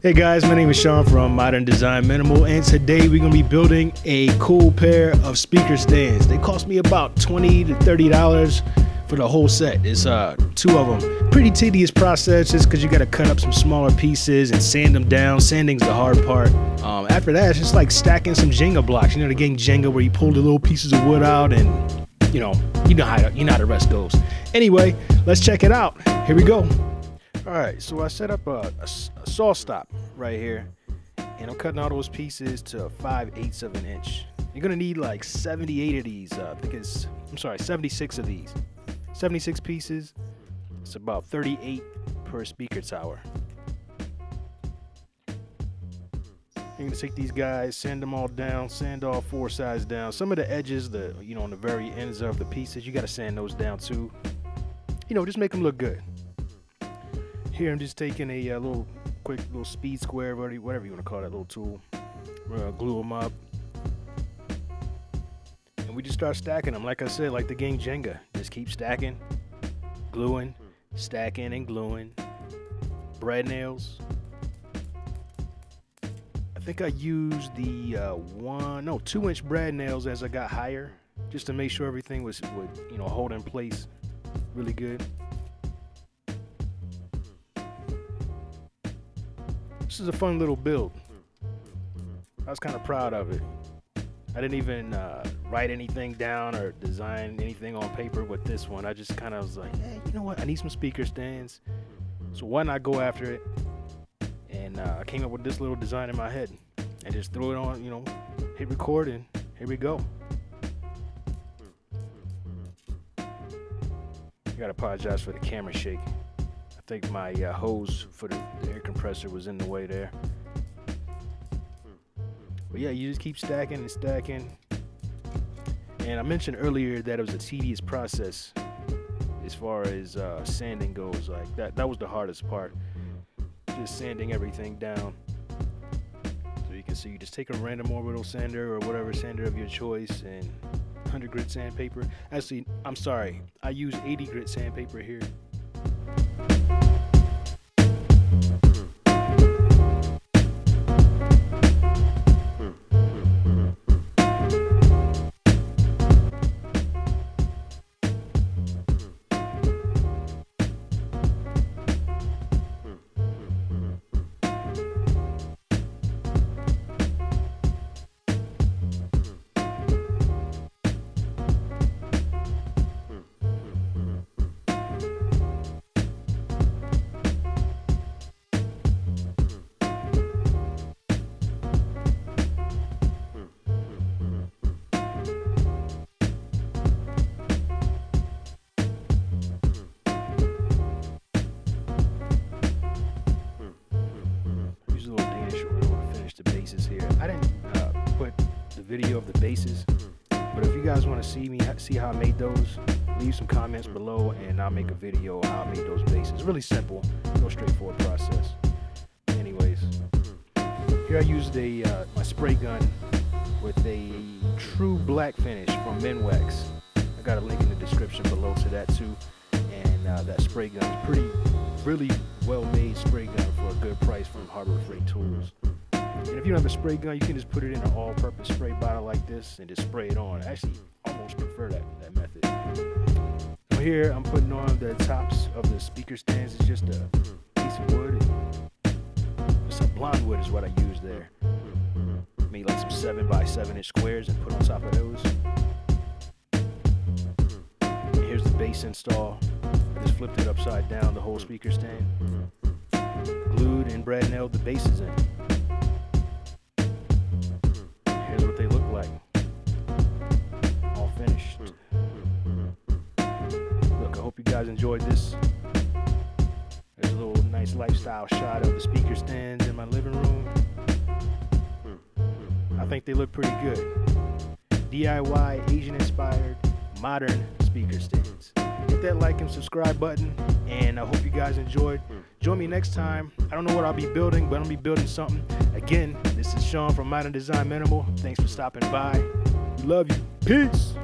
Hey guys, my name is Sean from Modern Design Minimal, and today we're going to be building a cool pair of speaker stands. They cost me about $20 to $30 for the whole set. It's two of them. Pretty tedious process just because you got to cut up some smaller pieces and sand them down. Sanding's the hard part. After that, it's just like stacking some Jenga blocks. You know the game Jenga where you pull the little pieces of wood out and you know how the rest goes. Anyway, let's check it out. Here we go. All right, so I set up a saw stop right here, and I'm cutting all those pieces to 5/8 of an inch. You're gonna need like 78 of these. I think it's, I'm sorry, 76 of these. 76 pieces. It's about 38 per speaker tower. You're gonna take these guys, sand them all down, sand all four sides down. Some of the edges, on the very ends of the pieces, you gotta sand those down too. You know, just make them look good. Here I'm just taking a little quick little speed square, whatever you want to call that little tool. We're gonna glue them up, and we just start stacking them. Like I said, like the game Jenga, just keep stacking, gluing, stacking and gluing. Brad nails. I think I used the 2-inch brad nails as I got higher, just to make sure everything would hold in place really good. This is a fun little build. I was kind of proud of it. I didn't even write anything down or design anything on paper with this one. I just kind of was like, hey, you know what? I need some speaker stands. So why not go after it? And I came up with this little design in my head and just threw it on, hit record, and here we go. I gotta apologize for the camera shake. I think my hose for the air compressor was in the way there. But yeah, you just keep stacking and stacking. And I mentioned earlier that it was a tedious process as far as sanding goes. Like that was the hardest part. Just sanding everything down. So you can see, you just take a random orbital sander or whatever sander of your choice, and 100 grit sandpaper. Actually, I'm sorry, I use 80 grit sandpaper here. I didn't put the video of the bases, but if you guys want to see how I made those, leave some comments below and I'll make a video how I made those bases. It's really simple, no straightforward process. Anyways, here I used my spray gun with a true black finish from Minwax. I got a link in the description below to that too, and that spray gun is really well made spray gun for a good price from Harbor Freight Tools. And if you don't have a spray gun, you can just put it in an all-purpose spray bottle like this and just spray it on. I actually almost prefer that method. So here I'm putting on the tops of the speaker stands. It's just a piece of wood. It's a blonde wood is what I used there. Made like some 7 by 7 inch squares and put on top of those. And here's the bass install. I just flipped it upside down, the whole speaker stand. Glued and brad nailed the bases in. Enjoyed this. There's a little nice lifestyle shot of the speaker stands in my living room. I think they look pretty good. DIY, Asian inspired, modern speaker stands. Hit that like and subscribe button, and I hope you guys enjoyed. Join me next time. I don't know what I'll be building, but I'm gonna be building something. Again, this is Sean from Modern Design Minimal. Thanks for stopping by. We love you. Peace.